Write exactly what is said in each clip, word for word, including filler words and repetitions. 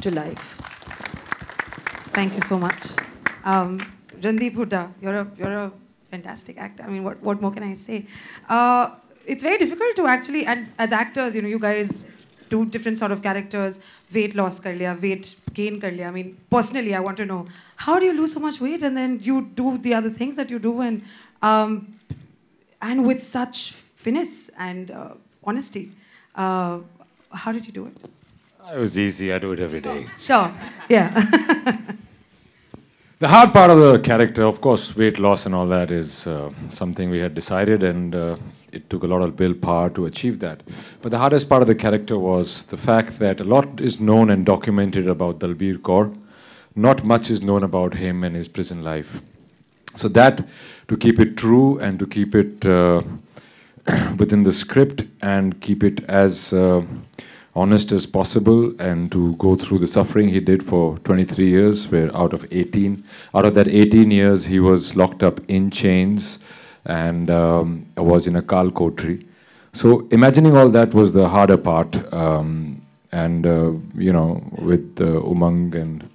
to life. Thank you so much. Um, Randeep Hooda, you're a, you're a fantastic actor. I mean, what, what more can I say? Uh, it's very difficult to actually, and as actors, you know, you guys do different sort of characters. Weight loss kar liya, weight gain kar liya. I mean, personally, I want to know, how do you lose so much weight and then you do the other things that you do, and um, and with such finesse and uh, honesty? Uh, how did you do it? It was easy. I do it every day. Sure. Yeah. The hard part of the character, of course, weight loss and all that is uh, something we had decided, and uh, it took a lot of willpower to achieve that. But the hardest part of the character was the fact that a lot is known and documented about Dalbir Kaur. Not much is known about him and his prison life. So that, to keep it true and to keep it uh, within the script and keep it as uh, honest as possible, and to go through the suffering he did for twenty-three years, where out of eighteen, out of that eighteen years, he was locked up in chains and um, was in a kal kotri. So imagining all that was the harder part. Um, and, uh, you know, with uh, Umang and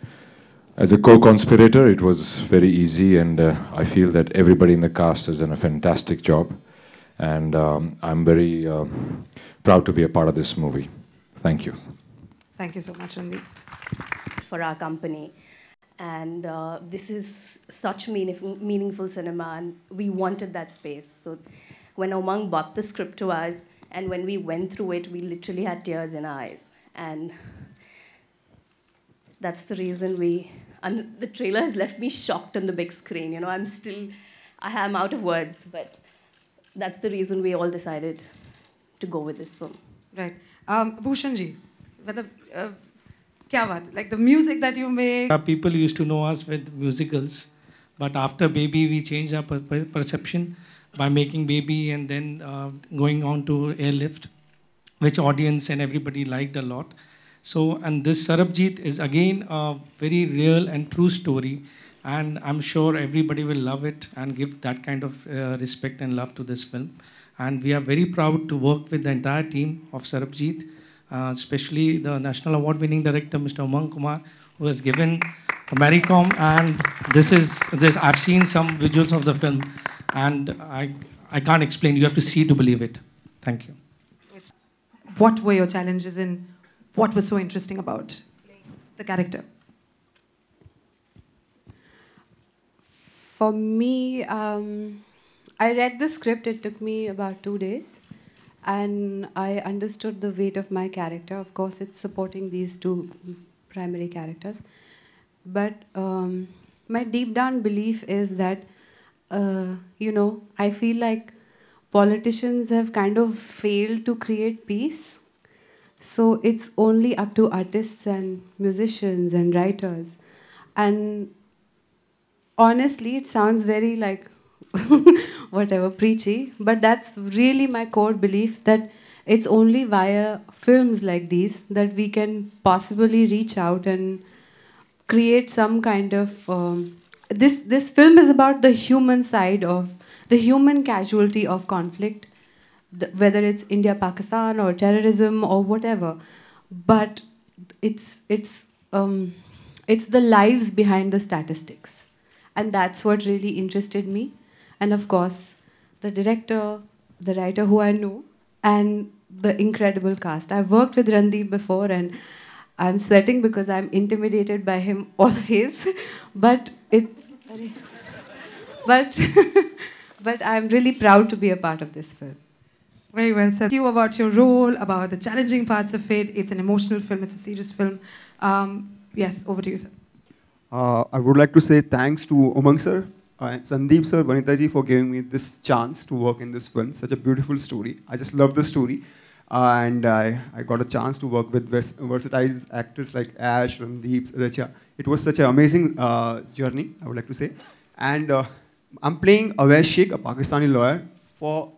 as a co-conspirator, it was very easy, and uh, I feel that everybody in the cast has done a fantastic job. And um, I'm very uh, proud to be a part of this movie. Thank you. Thank you so much, Randeep. For our company. And uh, this is such mean meaningful cinema, and we wanted that space. So when Omung bought the script to us, and when we went through it, we literally had tears in our eyes. And that's the reason we... I'm, the trailer has left me shocked on the big screen. You know, I'm still... I'm out of words, but... That's the reason we all decided to go with this film. Right. Um, Bhushan ji, uh, kya baat? Like the music that you make? Our people used to know us with musicals, but after Baby, we changed our per perception by making Baby and then uh, going on to Airlift, which audience and everybody liked a lot. So, and this Sarabjit is again a very real and true story. And I'm sure everybody will love it and give that kind of uh, respect and love to this film. And we are very proud to work with the entire team of Sarabjit, uh, especially the National Award-winning director, Mister Omung Kumar, who has given Mary Kom. And this is this. I've seen some visuals of the film, and I I can't explain. You have to see to believe it. Thank you. What were your challenges, and what was so interesting about the character? For me, um, I read the script. It took me about two days. And I understood the weight of my character. Of course, it's supporting these two primary characters. But um, my deep down belief is that, uh, you know, I feel like politicians have kind of failed to create peace. So it's only up to artists and musicians and writers. And honestly, it sounds very like whatever, preachy, but that's really my core belief, that it's only via films like these that we can possibly reach out and create some kind of... Um, this, this film is about the human side of, the human casualty of conflict, the, whether it's India, Pakistan or terrorism or whatever, but it's, it's, um, it's the lives behind the statistics. And that's what really interested me. And of course, the director, the writer who I know, and the incredible cast. I've worked with Randeep before, and I'm sweating because I'm intimidated by him always. but it, but, but I'm really proud to be a part of this film. Very well said. Thank you about your role, about the challenging parts of it. It's an emotional film. It's a serious film. Um, yes, over to you, sir. Uh, I would like to say thanks to Omung sir, uh, and Sandeep sir, Vanita ji, for giving me this chance to work in this film. Such a beautiful story. I just love the story. Uh, and I, I got a chance to work with vers versatile actors like Ash, Randeep, Richa. It was such an amazing uh, journey, I would like to say. And uh, I'm playing Awesh Sheikh, a Pakistani lawyer. For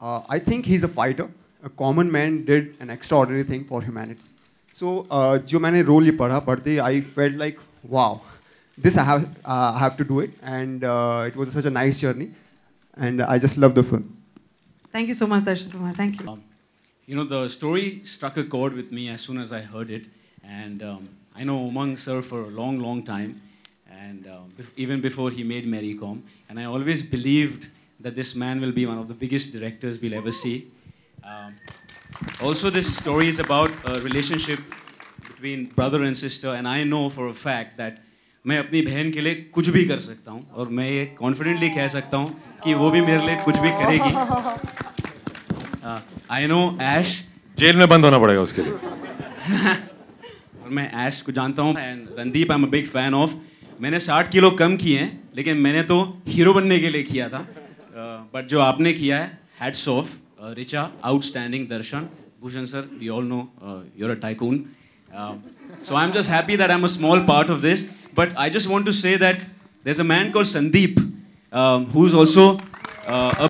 uh, I think he's a fighter. A common man did an extraordinary thing for humanity. So, uh, jo maine role ye padha, padhte, I felt like, wow, this I have, uh, I have to do it. And uh, it was such a nice journey. And I just love the film. Thank you so much, Darshan Kumar. Thank you. Um, you know, the story struck a chord with me as soon as I heard it. And um, I know Omung sir for a long, long time, and uh, bef even before he made Mary Kom. And I always believed that this man will be one of the biggest directors we'll ever see. Um, also, this story is about a relationship between brother and sister, and I know for a fact that I can do anything for my sister, and I can confidently say that she will do anything for me. I know Ash. You will have to close the jail for that. I know Ash, and Randeep, I'm a big fan of. I have sixty kilos less, but I was a hero for becoming. But what you have done, hats off. Uh, Richa, outstanding. Darshan, Bhushan sir, we all know uh, you're a tycoon. Um, so I'm just happy that I'm a small part of this. But I just want to say that there's a man called Sandeep, um, who's also uh, a